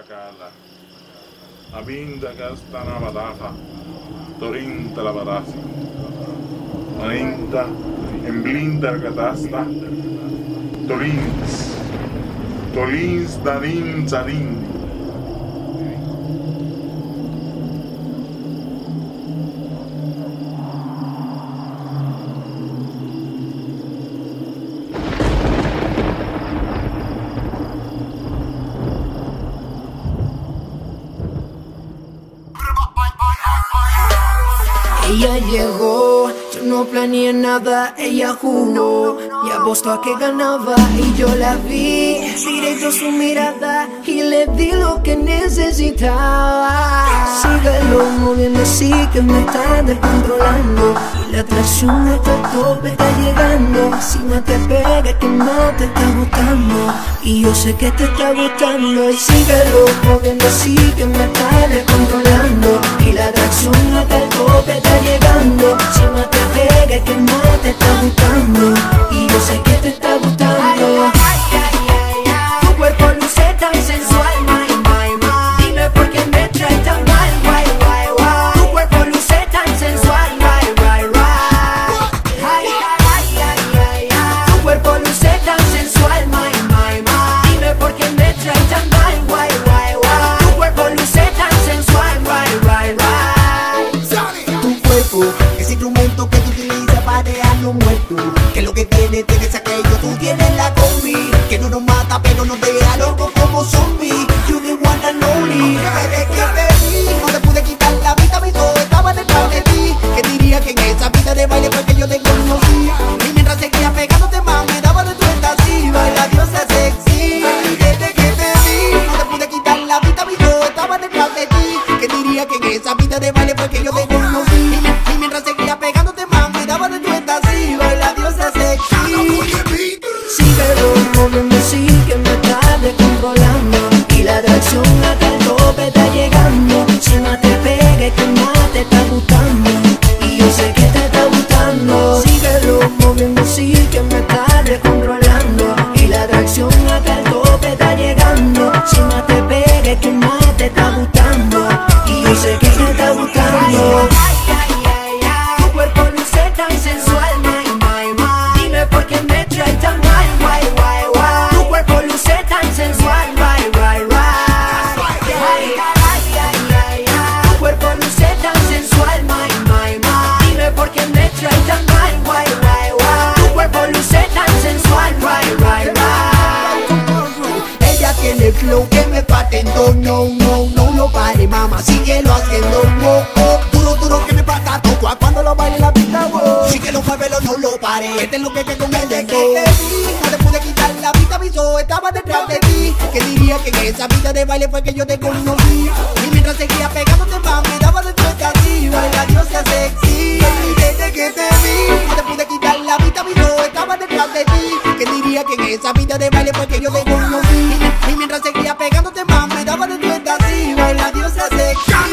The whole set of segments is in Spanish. Takala, Abinda Gastana Badaja, Torinta la Badasi, Marinta, Emblinda Gatasta, Torins, Torins Darin Zarin. Ella llegó, yo no planeé nada, ella jugó y apostó a que ganaba y yo la vi, directo su mirada y le di lo que necesitaba. Síguelo moviendo así que me está descontrolando y la atracción está a tope, está llegando. Si no te pega que no te está gustando y yo sé que te está gustando. Y síguelo moviendo así que me está descontrolando y la atracción está a tope, está llegando. Si no te pega que no te está gustando y yo sé que te está gustando. Tu cuerpo luce tan sensual, my, my, my. Dime por qué me traes tan mal, why, why, why. Tu cuerpo luce tan sensual, right, right, right. Ay, ay, ay, ay, ay. Tu cuerpo luce tan sensual, my, my, my. Dime por qué me traes tan mal, why, why, why. Tu cuerpo luce tan sensual, right, right, right. Ese instrumento que tú utilizas para dejarlo muerto, que lo que tienes aquello. Tú tienes la combi que no nos mata pero nos deja locos como zombies. You the one and only. Desde que te vi no te pude quitar la vida, mi todo estaba detrás de ti. Que diría que en esa vida de baile fue que yo te conocí, y mientras seguía pegándote más me daba de tu estación. La diosa sexy. Desde que te vi no te pude quitar la vida, mi todo estaba detrás de ti. Que diría que en esa vida de baile fue que yo te conocí. Síguelo moviendo así que me está descontrolando y la atracción hasta el tope está llegando. Si no te pegues que no te está gustando y yo sé que te está gustando. Síguelo moviendo así que me está descontrolando y la atracción hasta el tope está llegando. Si no te pegues que no te está gustando y yo sé que te está gustando. Tu cuerpo luce tan sensual, my, my, my. Dime por qué me traes tan mal. Lo que me patentó, no, no, no lo pare, mamá, síguelo haciendo, oh, oh. Duro, duro que me pata, toco cuando lo baile la pista, oh. Síguelo, muévelo, no lo pare, este es lo que con el de que te vi, no te pude quitar la vista, avisó, estaba detrás de ti. Que diría que en esa vida de baile fue que yo te conocí, y mientras seguía pegándote más me daba de tu estativa, la diosa sexy. Desde que te vi, no te pude quitar la vista, avisó, estaba detrás de ti. Que diría que en esa vida de baile fue que yo te conocí, y mientras seguía pegándote más me daba de tu estativa, la diosa sexy. Ay,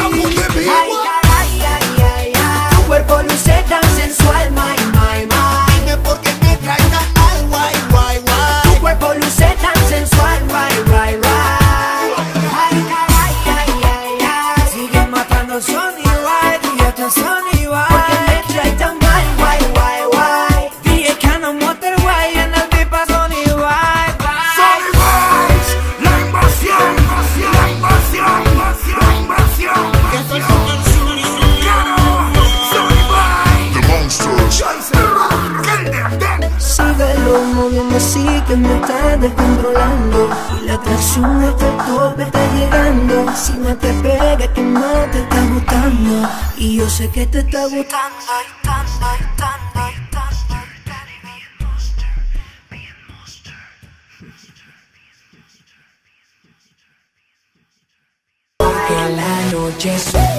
ay, ay, ay, ay. Tu cuerpo luce tan sensual, my, my, my. Dime por qué me traes tan mal, why, why, why. Tu cuerpo luce tan sensual, right, right, right. Ay, ay, ay, ay, ay. Sigue matando Sony White y otro Sony White. ¿Por qué me traes tan mal, why, why, why? Dije que no motor guay en el pipa Sony White. Síguelo moviendo así que me está descontrolando y la atracción hasta el tope está llegando. Si no te pega que no te está gustando y yo sé que te está gustando. Porque la noche es